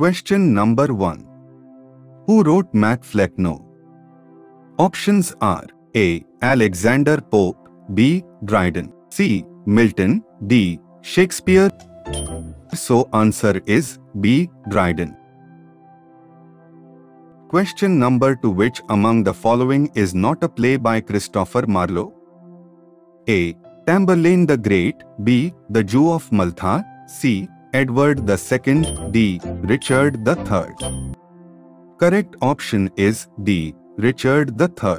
Question number 1. Who wrote Mac Flecknoe? Options are A. Alexander Pope, B. Dryden, C. Milton, D. Shakespeare. So answer is B. Dryden. Question number 2. Which among the following is not a play by Christopher Marlowe? A. Tamburlaine the Great, B. The Jew of Malta, C. Edward II, D. Richard III. Correct option is D. Richard III.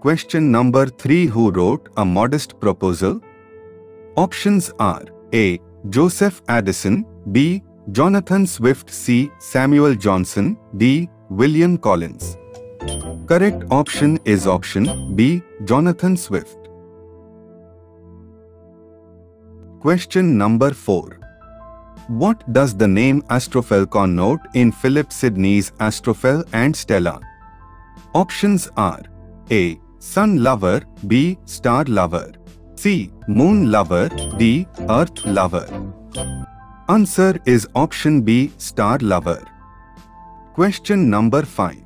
Question number 3. Who wrote A Modest Proposal? Options are A. Joseph Addison, B. Jonathan Swift, C. Samuel Johnson, D. William Collins. Correct option is option B. Jonathan Swift. Question number 4. What does the name Astrophel connote in Philip Sidney's Astrophel and Stella? Options are A. Sun lover, B. Star lover, C. Moon lover, D. Earth lover. Answer is option B. Star lover. Question number 5.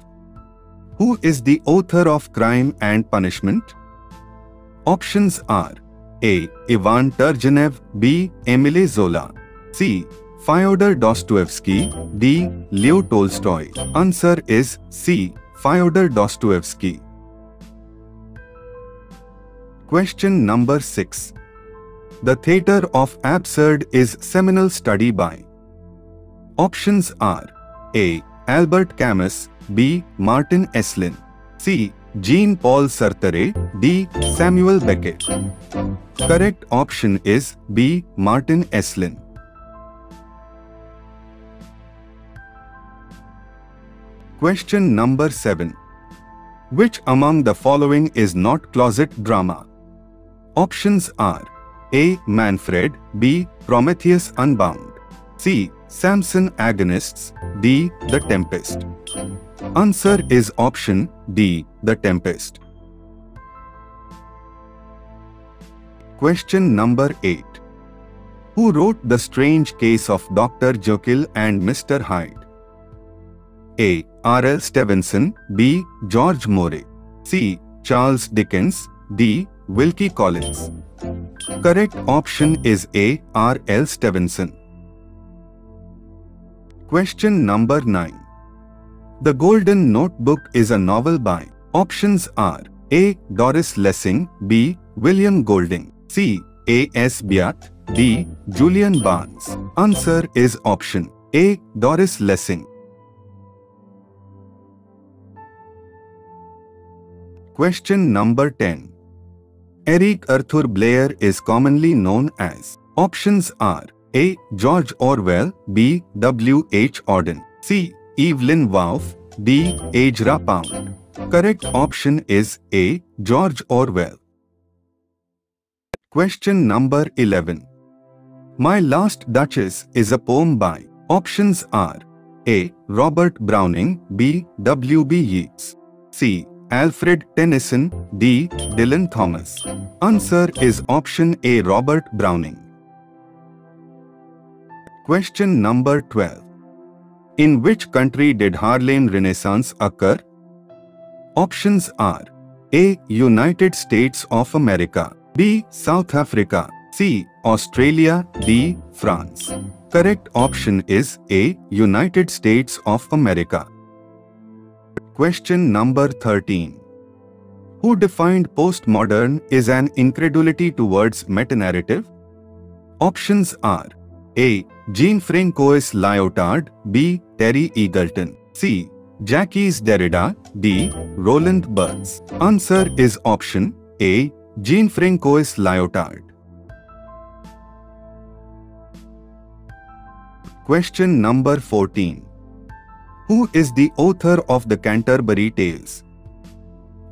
Who is the author of Crime and Punishment? Options are A. Ivan Turgenev, B. Emile Zola, C. Fyodor Dostoevsky, D. Leo Tolstoy. Answer is C. Fyodor Dostoevsky. Question number 6. The Theatre of Absurd is seminal study by. Options are A. Albert Camus, B. Martin Esslin, C. Jean Paul Sartare, D. Samuel Beckett. Correct option is B. Martin Esslin. Question number 7. Which among the following is not closet drama? Options are A. Manfred, B. Prometheus Unbound, C. Samson Agonistes, D. The Tempest. Answer is option D. The Tempest. Question number 8. Who wrote The Strange Case of Dr. Jekyll and Mr. Hyde? A. R. L. Stevenson, B. George Moray, C. Charles Dickens, D. Wilkie Collins. Correct option is A. R. L. Stevenson. Question number 9. The Golden Notebook is a novel by. Options are A. Doris Lessing, B. William Golding, C. A. S. Beath, D. Julian Barnes. Answer is option A. Doris Lessing. Question number 10. Eric Arthur Blair is commonly known as. Options are A. George Orwell, B. W. H. Auden, C. Evelyn Waugh, D. Ezra Pound. Correct option is A. George Orwell. Question number 11. My Last Duchess is a poem by. Options are A. Robert Browning, B. W. B. Yeats, C. Alfred Tennyson, D. Dylan Thomas. Answer is option A. Robert Browning. Question number 12. In which country did Harlem Renaissance occur? Options are A. United States of America, B. South Africa, C. Australia, D. France. Correct option is A. United States of America. Question number 13. Who defined postmodern is an incredulity towards metanarrative? Options are A. Jean Francois Lyotard, B. Terry Eagleton, C. Jacques Derrida, D. Roland Barthes. Answer is option A. Jean Francois Lyotard. Question number 14. Who is the author of the Canterbury Tales?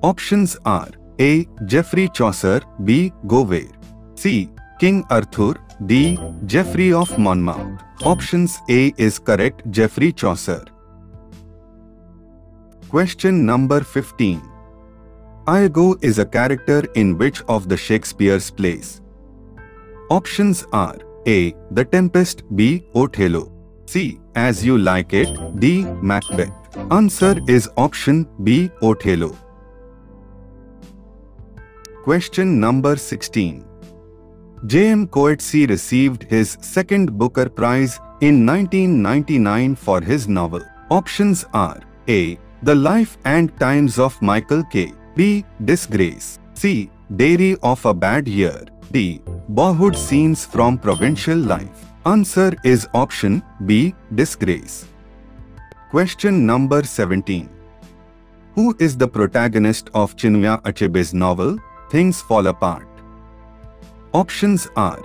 Options are A. Geoffrey Chaucer, B. Gawain, C. King Arthur, D. Geoffrey of Monmouth. Options A is correct, Geoffrey Chaucer. Question number 15. Iago is a character in which of the Shakespeare's plays? Options are A. The Tempest. B. Othello. C. As You Like It. D. Macbeth. Answer is option B. Othello. Question number 16. J. M. Coetzee received his second Booker Prize in 1999 for his novel. Options are A. The Life and Times of Michael K. B. Disgrace. C. Diary of a Bad Year. D. Boyhood Scenes from Provincial Life. Answer is option B. Disgrace. Question number 17. Who is the protagonist of Chinua Achebe's novel Things Fall Apart? Options are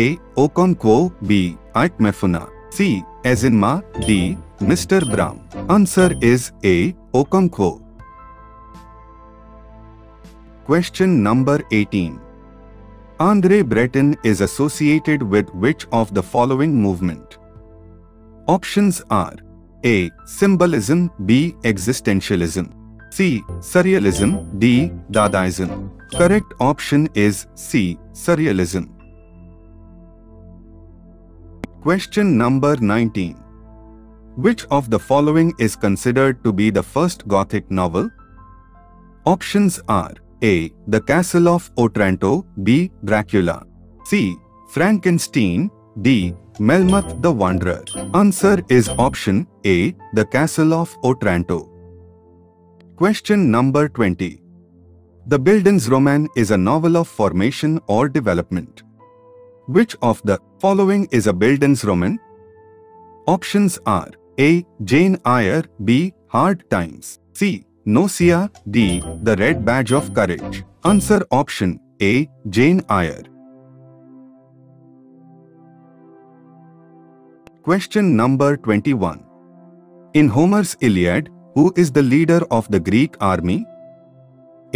A. Okonkwo. B. Ike Mifune. C. Ezinma. D. Mr. Brown. Answer is A. Okonkwo. Question number 18. André Breton is associated with which of the following movement? Options are A. Symbolism. B. Existentialism. C. Surrealism. D. Dadaism. Correct option is C. Surrealism. Question number 19. Which of the following is considered to be the first Gothic novel? Options are A. The Castle of Otranto. B. Dracula. C. Frankenstein. D. Melmoth the Wanderer. Answer is option A. The Castle of Otranto. Question number 20. The Bildungsroman is a novel of formation or development. Which of the following is a Bildungsroman? Options are A. Jane Eyre. B. Hard Times. C. Nausea. D. The Red Badge of Courage. Answer option A. Jane Eyre. Question number 21. In Homer's Iliad, who is the leader of the Greek army?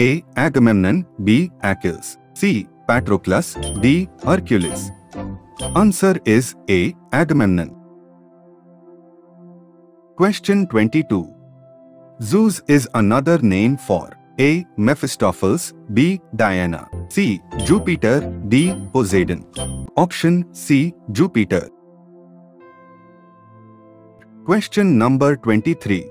A. Agamemnon. B. Achilles. C. Patroclus. D. Hercules. Answer is A. Agamemnon. Question 22. Zeus is another name for A. Mephistopheles. B. Diana. C. Jupiter. D. Poseidon. Option C. Jupiter. Question number 23.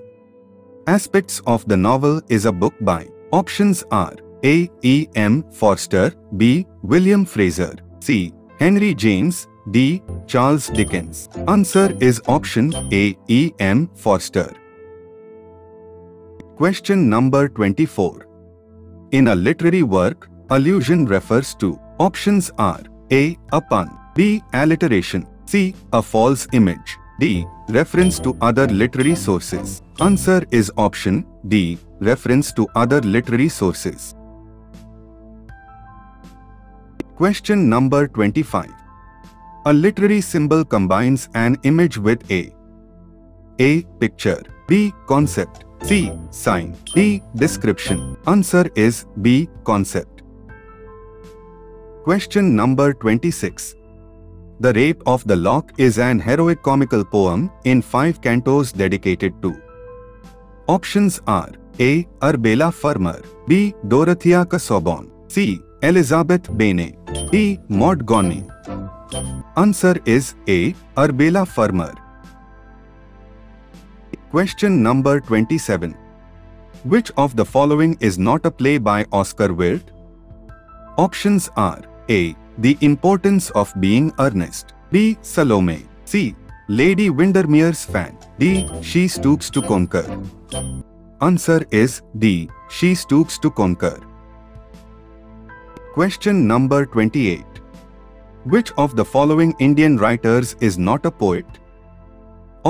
Aspects of the Novel is a book by. Options are A. E. M. Forster. B. William Fraser. C. Henry James. D. Charles Dickens. Answer is option A. E. M. Forster. Question number 24. In a literary work, allusion refers to. Options are A. A pun. B. Alliteration. C. A false image. D. Reference to other literary sources. Answer is option D. Reference to other literary sources. Question number 25. A literary symbol combines an image with A. Picture. B. Concept. C. Sign. D. Description. Answer is B. Concept. Question number 26. The Rape of the Lock is an heroic comical poem in 5 cantos dedicated to. Options are A. Arbela Farmer. B. Dorothea Casaubon. C. Elizabeth Bennet. D. Montgomery. Answer is A. Arbela Farmer. Question number 27. Which of the following is not a play by Oscar Wilde? Options are A. The Importance of Being Earnest. B. Salome. C. Lady Windermere's Fan. D. She Stoops to Conquer. Answer is D. She Stoops to Conquer. Question number 28. Which of the following Indian writers is not a poet?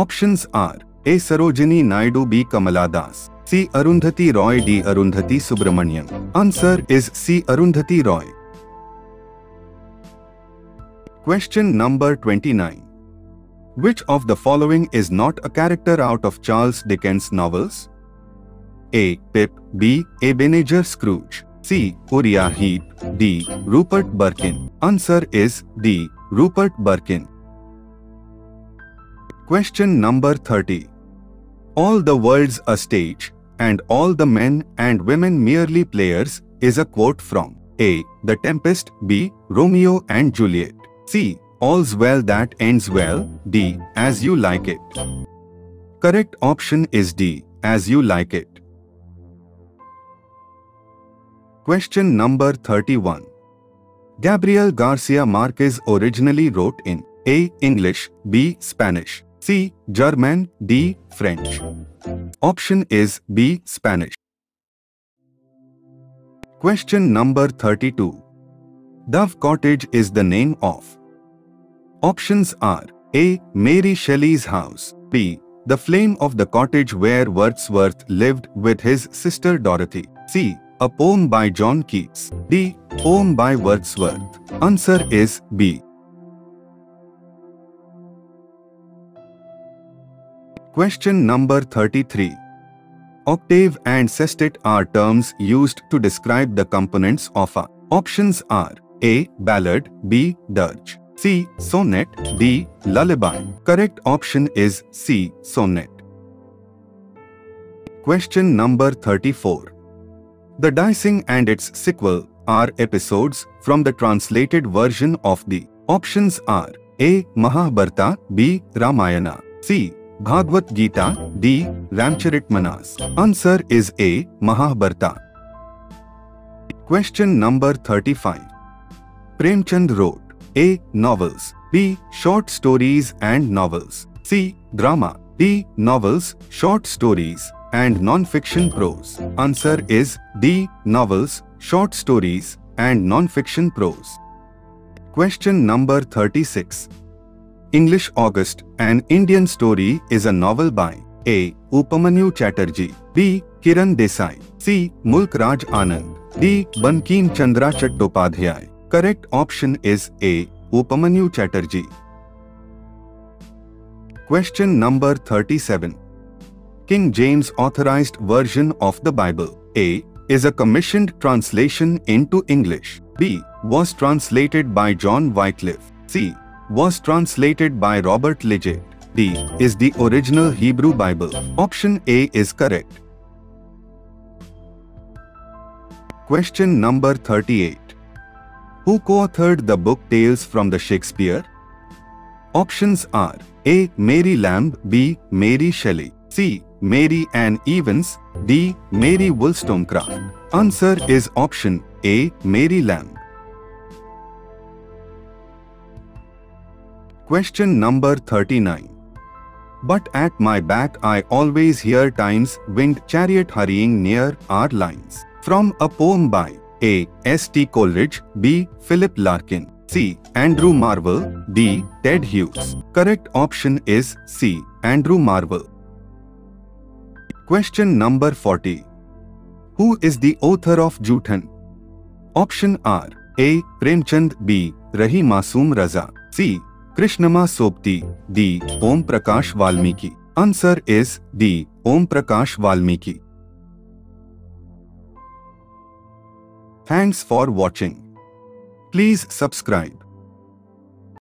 Options are A. Sarojini Naidu. B. Kamala Das. C. Arundhati Roy. D. Arundhati Subramanian. Answer is C. Arundhati Roy. Question number 29. Which of the following is not a character out of Charles Dickens' novels? A. Pip. B. Ebenezer Scrooge. C. Uriah Heep. D. Rupert Burkin. Answer is D. Rupert Burkin. Question number 30. All the world's a stage, and all the men and women merely players is a quote from A. The Tempest. B. Romeo and Juliet. C. All's Well That Ends Well, D. As You Like It. Correct option is D. As You Like It. Question number 31. Gabriel Garcia Marquez originally wrote in A. English, B. Spanish, C. German, D. French. Option is B. Spanish. Question number 32. Dove Cottage is the name of. Options are A. Mary Shelley's house, B. The flame of the cottage where Wordsworth lived with his sister Dorothy, C. A poem by John Keats, D. Poem by Wordsworth. Answer is B. Question number 33. Octave and sestet are terms used to describe the components of a. Options are A. Ballad, B. Dirge, C. Sonnet, D. Lullaby. Correct option is C. Sonnet. Question number 34. The Dicing and its sequel are episodes from the translated version of the. Options are A. Mahabharata, B. Ramayana, C. Bhagavad Gita, D. Ramcharitmanas. Answer is A. Mahabharata. Question number 35. Premchand wrote A. Novels, B. Short stories and novels, C. Drama, D. Novels, short stories and non-fiction prose. Answer is D. Novels, short stories and non-fiction prose. Question number 36. English August, An Indian Story is a novel by A. Upamanyu Chatterjee, B. Kiran Desai, C. Mulk Raj Anand, D. Bankim Chandra Chattopadhyay. Correct option is A. Upamanyu Chatterjee. Question number 37. King James Authorized Version of the Bible, A. is a commissioned translation into English, B. was translated by John Wycliffe, C. was translated by Robert Liget, D. is the original Hebrew Bible. Option A is correct. Question number 38. Who co-authored the book Tales from the Shakespeare? Options are A. Mary Lamb, B. Mary Shelley, C. Mary Ann Evans, D. Mary Wollstonecraft. Answer is option A. Mary Lamb. Question number 39. But at my back I always hear time's winged chariot hurrying near our lines. From a poem by A. S. T. Coleridge, B. Philip Larkin, C. Andrew Marvell, D. Ted Hughes. Correct option is C. Andrew Marvell. Question number 40. Who is the author of Juthan? Option are A. Premchand, B. Rahi Masoom Raza, C. Krishnama Sobti, D. Om Prakash Valmiki. Answer is D. Om Prakash Valmiki. Thanks for watching. Please subscribe.